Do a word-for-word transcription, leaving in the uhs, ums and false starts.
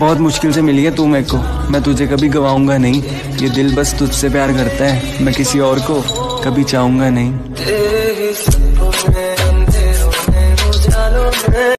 बहुत मुश्किल से मिली है तू मेरे को। मैं तुझे कभी गवाऊंगा नहीं, ये दिल बस तुझसे प्यार करता है, मैं किसी और को कभी चाहूंगा नहीं।